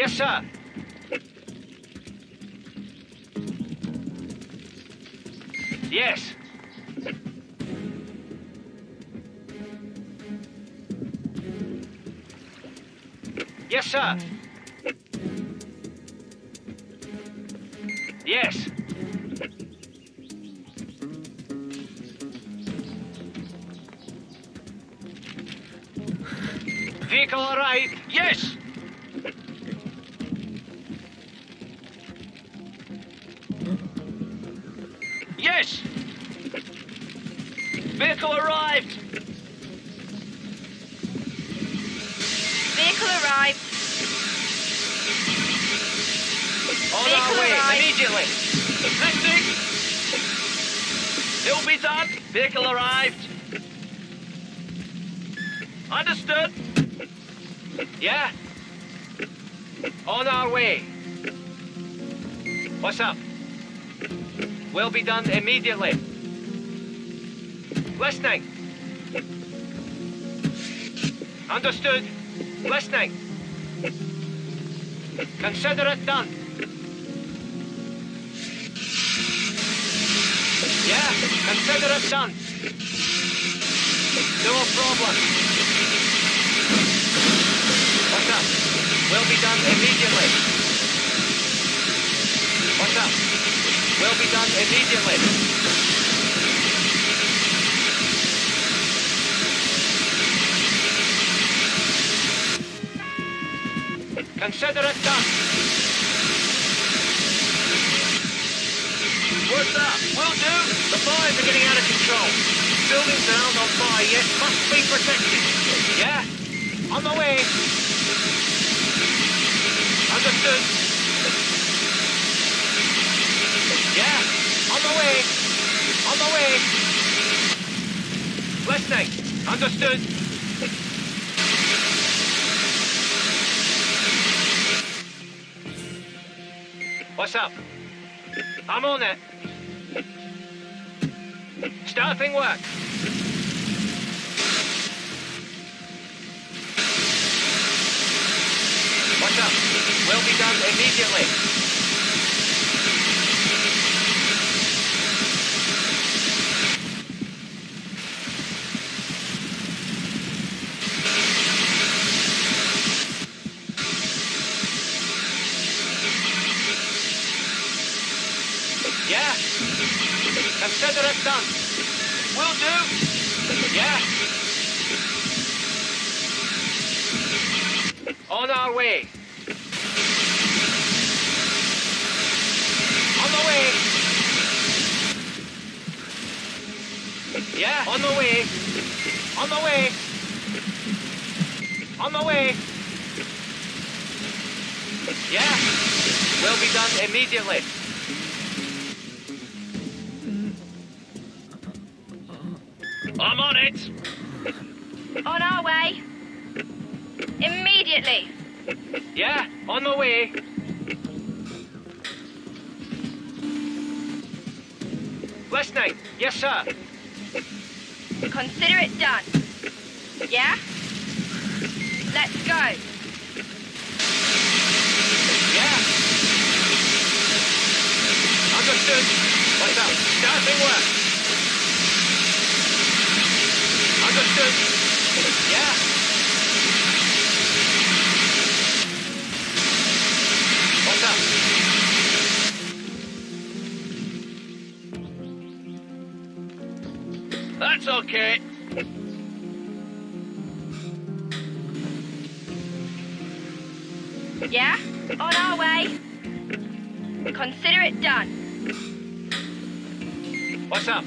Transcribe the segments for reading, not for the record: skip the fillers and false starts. Yes, sir. Yes. Yes, sir. Yes. Vehicle arrived. Yes. Yes. Vehicle arrived. Vehicle arrived. On our way, immediately. Lifting. It'll be done. Vehicle arrived. Understood. Yeah. On our way. What's up? Will be done immediately. Listening. Understood. Listening. Consider it done. Yeah, consider it done. No problem. What's up? Will be done immediately. What's up? Will be done immediately. Consider it done. What's up? Will do. The fires are getting out of control. Buildings around on fire, yes, must be protected. Yeah? On the way. Understood. Yeah? On the way. On the way. Listening. Understood. What's up? I'm on it. Starting work. What's up? Will be done immediately. Yeah. Consider it done. Will do. Yeah. On our way. On the way. Yeah. On the way. On the way. On the way. Yeah. Will be done immediately. I'm on it! On our way! Immediately! Yeah, on the way! Listening! Yes, sir! Consider it done! Yeah? Let's go! Yeah! Understood! What's up? Starting work! Understood. Yeah. What's up? That's okay. Yeah, on our way. Consider it done. What's up?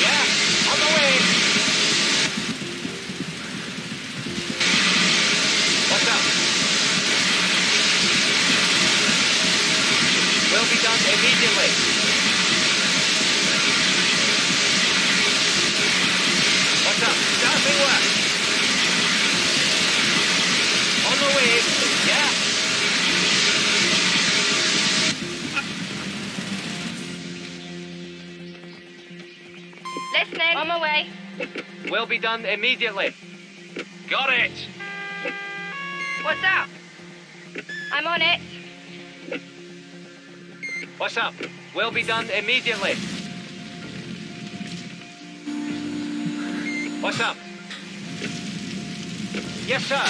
Yeah, on the way. What's up? Will be done immediately. What's up? Starting work. Captain. On my way. Will be done immediately. Got it. What's up? I'm on it. What's up? Will be done immediately. What's up? Yes, sir.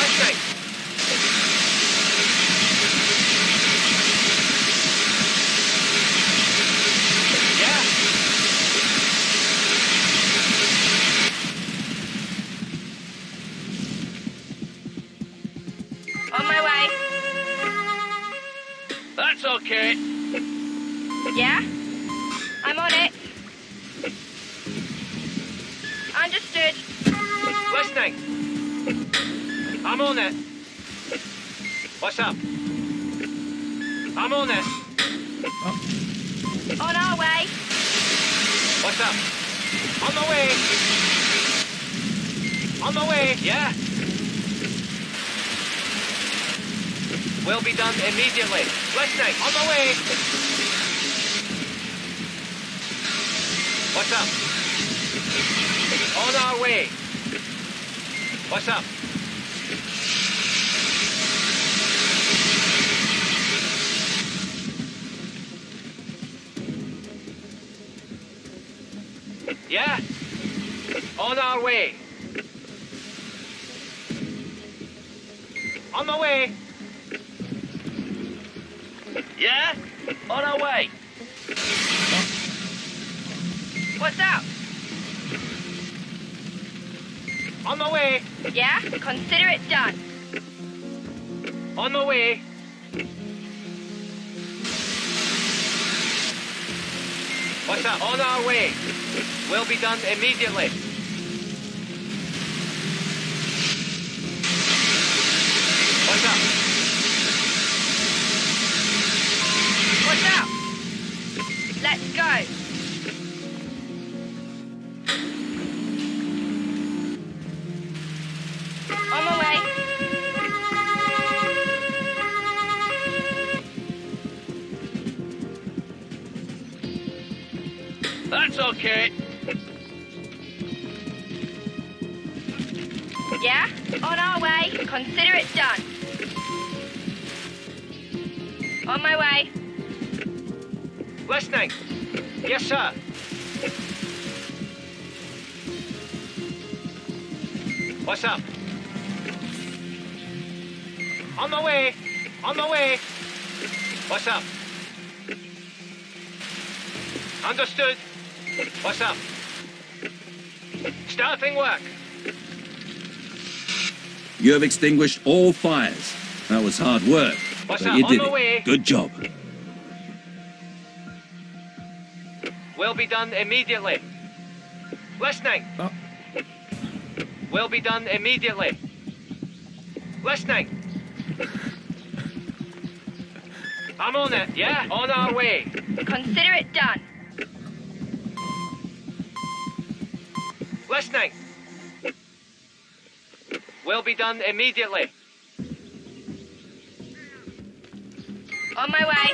Listening. Yeah. On my way. That's okay. Yeah? I'm on it. Understood. Listening. I'm on it. What's up? I'm on it. Oh. On our way. What's up? On my way. On my way. Yeah. Will be done immediately. Listening. On my way. What's up? On our way. What's up? Yeah? On our way. On my way. Yeah? On our way. What's up? On my way. Yeah? Consider it done. On my way. What's up? On our way. Will be done immediately. What's up? What's up? Let's go. That's okay. Yeah? On our way. Consider it done. On my way. Listening. Yes, sir. What's up? On my way. On my way. What's up? Understood. What's up? Starting work. You have extinguished all fires. That was hard work. What's up? On the way. Good job. Will be done immediately. Listening. Oh. Will be done immediately. Listening. I'm on it, yeah? On our way. Consider it done. Listening. Will be done immediately. On my way.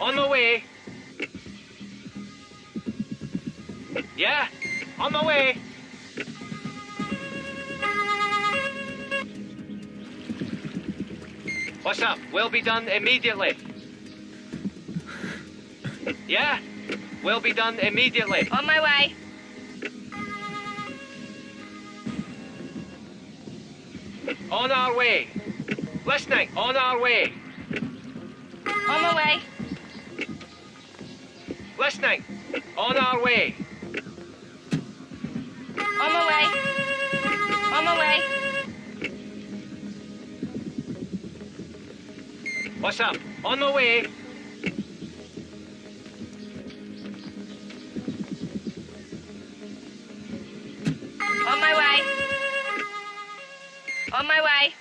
On my way. Yeah, on my way. What's up? Will be done immediately. Yeah? Will be done immediately. On my way. On our way. Listening. On our way. On my way. Listening. On our way. On my way. On my way. What's up? On my way. On my way. On my way.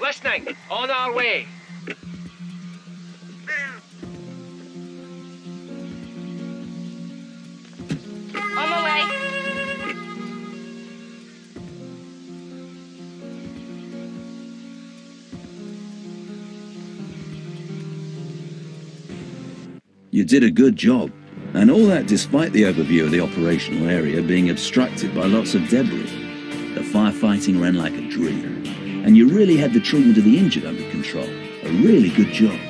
Listening. On our way. On my way. You did a good job. And all that despite the overview of the operational area being obstructed by lots of debris. The firefighting ran like a dream. And you really had the treatment of the injured under control. A really good job.